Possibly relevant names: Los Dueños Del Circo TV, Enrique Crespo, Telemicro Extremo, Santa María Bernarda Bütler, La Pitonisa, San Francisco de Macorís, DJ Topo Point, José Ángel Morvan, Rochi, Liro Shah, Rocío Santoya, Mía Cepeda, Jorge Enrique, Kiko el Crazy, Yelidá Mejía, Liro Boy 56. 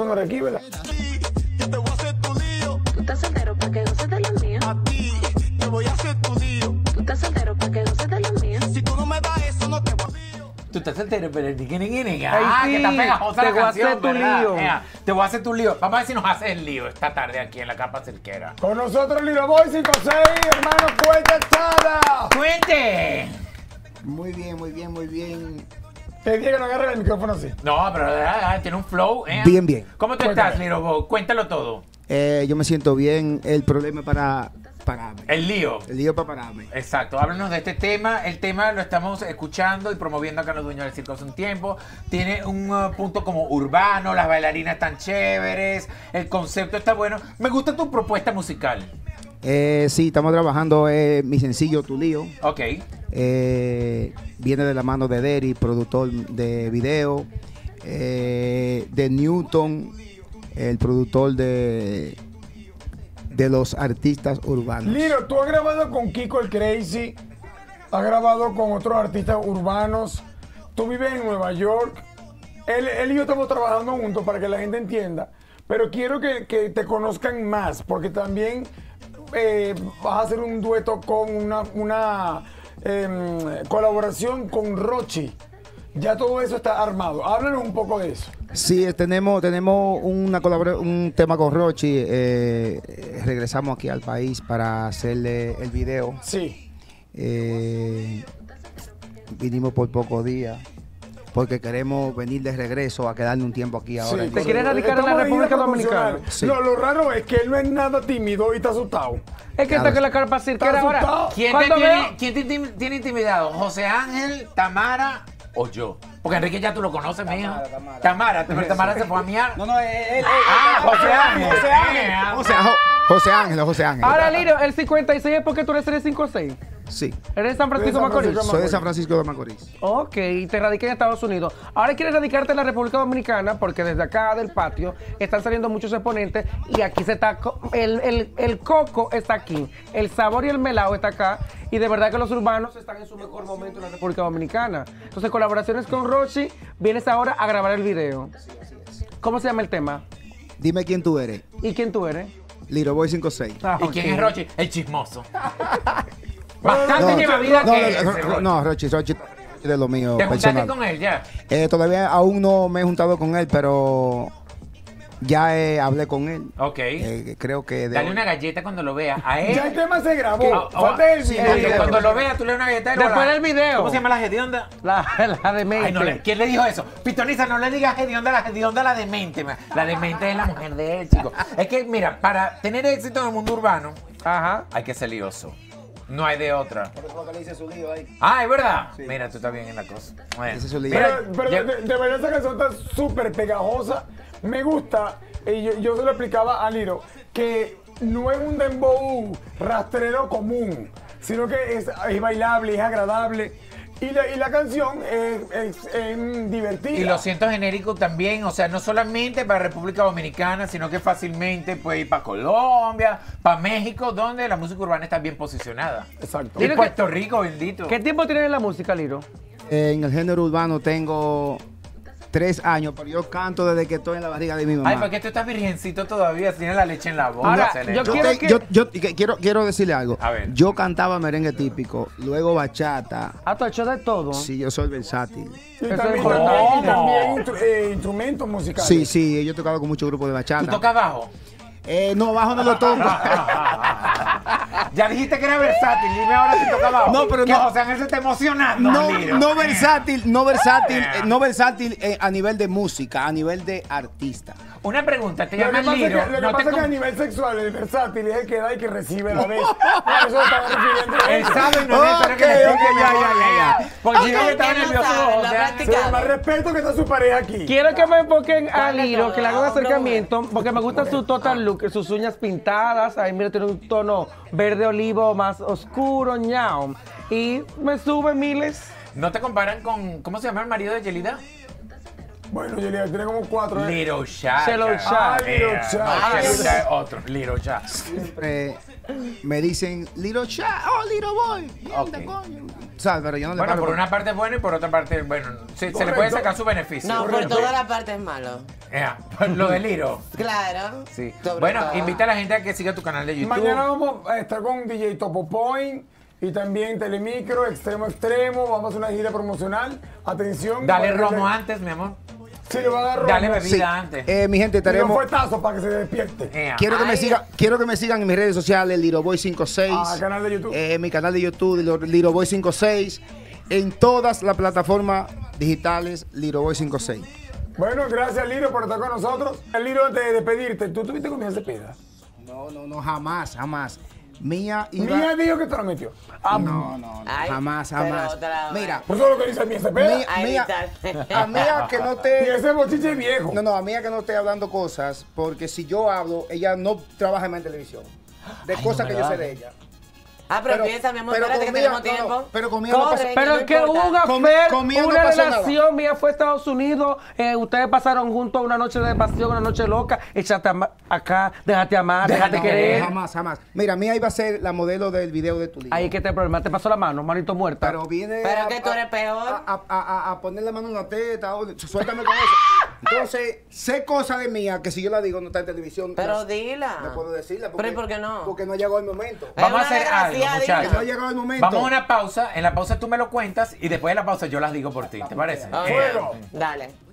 No era aquí, ¿verdad? Sí, yo te voy a hacer tu lío. Tú estás soltero para que goces de la mía. A ti, te voy a hacer tu lío. Tú estás soltero para que goces de la mía. Si tú no me das eso, no te vacío. Tú estás soltero, pero el tiquiniquini. Ah, sí, que está pegajosa la canción, ¿verdad? Mira, te voy a hacer tu lío. Vamos a ver si nos hace el lío esta tarde aquí en la Capa Cerquera. Con nosotros Liro Boy 56, hermano, cuenta echada. ¡Cuente! Muy bien, muy bien, muy bien. Te dije que no agarre el micrófono así. No, pero tiene un flow. Bien, bien. ¿Cómo tú estás, Liro Boy? Cuéntalo todo. Yo me siento bien. El problema para pararme. El lío. El lío para pararme. Exacto. Háblanos de este tema. El tema lo estamos escuchando y promoviendo acá en Los Dueños del Circo hace un tiempo. Tiene un punto como urbano. Las bailarinas están chéveres. El concepto está bueno. Me gusta tu propuesta musical. Sí, estamos trabajando mi sencillo, Tu Lío. Ok. Viene de la mano de Derry, productor de video, de Newton, el productor de los artistas urbanos. Liro, tú has grabado con Kiko el Crazy, has grabado con otros artistas urbanos, tú vives en Nueva York, él y yo estamos trabajando juntos para que la gente entienda, pero quiero que te conozcan más, porque también vas a hacer un dueto con una colaboración con Rochi. Ya todo eso está armado. Háblanos un poco de eso. Sí, tenemos un tema con Rochi. Regresamos aquí al país para hacerle el video. Sí. Vinimos por pocos días porque queremos venir de regreso a quedarnos un tiempo aquí ahora. Sí, ¿te quieres radicar en la República Dominicana? Sí. Lo raro es que él no es nada tímido y está asustado. Es que claro, está con la Carpa Cirquera ahora. ¿Quién te tiene intimidado? ¿José Ángel, Tamara o yo? Porque Enrique ya tú lo conoces, mija. Tamara, pero Tamara se fue a miar. No, él. José Ángel. Ahora, Liro, el 56 es porque tú eres el 56. Sí. ¿Eres de San Francisco de Macorís? Soy de San Francisco de Macorís. Ok, y te radicas en Estados Unidos. Ahora quieres radicarte en la República Dominicana porque desde acá del patio están saliendo muchos exponentes y aquí se está... El coco está aquí, el sabor y el melao está acá y de verdad que los urbanos están en su mejor momento en la República Dominicana. Entonces, colaboraciones con Rochi, vienes ahora a grabar el video. ¿Cómo se llama el tema? Dime quién tú eres. ¿Y quién tú eres? Liro Boy 56. Ah, okay. ¿Y quién es Rochi? El chismoso. Bastante lleva vida que... No, Rochi de lo mío. ¿Te juntaste con él ya? Todavía aún no me he juntado con él, pero ya hablé con él. Ok. Creo que... Dale una galleta cuando lo vea. A él... Ya el tema se grabó. Falta el video. Cuando lo vea, tú le das una galleta. Después del video. ¿Cómo se llama la hedionda? La demente. ¿Quién le dijo eso? Pitoniza, no le digas hedionda, la hedionda, la demente. La demente es la mujer de él, chicos. Es que, mira, para tener éxito en el mundo urbano, hay que ser lioso. No hay de otra. Porque le dice su lío ahí. Ah, ¿es verdad? Sí. Mira, tú estás bien en la cosa. Bueno, es pero de verdad esa canción está súper pegajosa. Me gusta, y yo se lo explicaba a Liro, que no es un dembow rastrero común, sino que es bailable, es agradable. Y la canción es divertida. Y lo siento genérico también, o sea, no solamente para República Dominicana, sino que fácilmente puede ir para Colombia, para México, donde la música urbana está bien posicionada. Exacto. Y Puerto Rico, bendito. ¿Qué tiempo tienes en la música, Liro? En el género urbano tengo 3 años, pero yo canto desde que estoy en la barriga de mi mamá. Ay, ¿para qué tú estás virgencito todavía? Tienes la leche en la boca. Ahora, yo quiero decirle algo. A ver. Yo cantaba merengue típico, luego bachata. Ah, tú has hecho de todo. Sí, yo soy versátil. Y también instrumentos musicales. Sí, yo he tocado con muchos grupos de bachata. ¿Tú tocas bajo? No, bajo no lo toco. Ya dijiste que era versátil, dime ahora si toca bajo. No, pero no. José Ángel se está emocionando. No versátil a nivel de música, a nivel de artista. Una pregunta, te llaman Liro. Lo que pasa es que a nivel sexual el versátil es el que da y que recibe a la vez. Eso estaba refiriendo. Él sabe, no es okay, ya. Porque yo estaba nervioso. Más respeto que está su pareja aquí. Quiero que me enfoquen a Liro, que le haga un acercamiento, porque me gusta su total look, sus uñas pintadas. Ahí mira, tiene un tono verde olivo más oscuro, ñao. Y me sube miles. ¿No te comparan con, cómo se llama el marido de Yelida? Bueno, Yelida tiene como 4 años. Liro Shah. Liro Shah. Otro, Liro Shah. Siempre Me dicen, Liro Chat, oh, Liro Boy. Mierda, okay, coño. O sea, pero yo no le bueno, por una parte es bueno y por otra parte, bueno, se le puede sacar su beneficio. No, por todas las partes es malo. Lo de Liro. Claro. Sí. Bueno, todo. Invita a la gente a que siga tu canal de YouTube. Mañana vamos a estar con DJ Topo Point. Y también Telemicro, Extremo. Vamos a hacer una gira promocional. Atención. Dale romo antes, mi amor. Sí, le voy a dar romo. Dale bebida antes. Mi gente, estaremos... un fuertazo para que se despierte. Quiero que me sigan en mis redes sociales, Liro Boy 56. Ah, canal de YouTube. Mi canal de YouTube, Liro Boy 56. En todas las plataformas digitales, Liro Boy 56. Bueno, gracias, Liro, por estar con nosotros. Liro, antes de despedirte, ¿tú tuviste comida cepeda? No, jamás, jamás. Mía iba... Mía dijo que te lo metió. No, ay, jamás. Mira. Por eso lo que dice Mía Cepeda. A Mía que no te... Y ese bochiche viejo. No, a Mía que no esté hablando cosas, porque si yo hablo, ella no trabaja en televisión. De cosas que yo sé de ella. Ah, pero piensa, mi amor, espérate que tenemos tiempo. Pero conmigo no pasó. Pero es que hubo una relación, Mía fue a Estados Unidos, ustedes pasaron juntos una noche de pasión, una noche loca, échate acá, déjate amar, déjate querer. Jamás. Mira, Mía iba a ser la modelo del video de tu libro. Ahí que te problema, te pasó la mano, manito muerta. Pero viene que tú eres peor. A poner la mano en la teta, suéltame con eso. Entonces, sé cosas de Mía que si yo la digo no está en televisión. Pero dila. No puedo decirla. Pero ¿por qué no? Porque no llegó el momento. Vamos a hacer algo. No llegó el momento. Vamos a una pausa. En la pausa tú me lo cuentas y después de la pausa yo las digo por ti. ¿Te parece? Dale.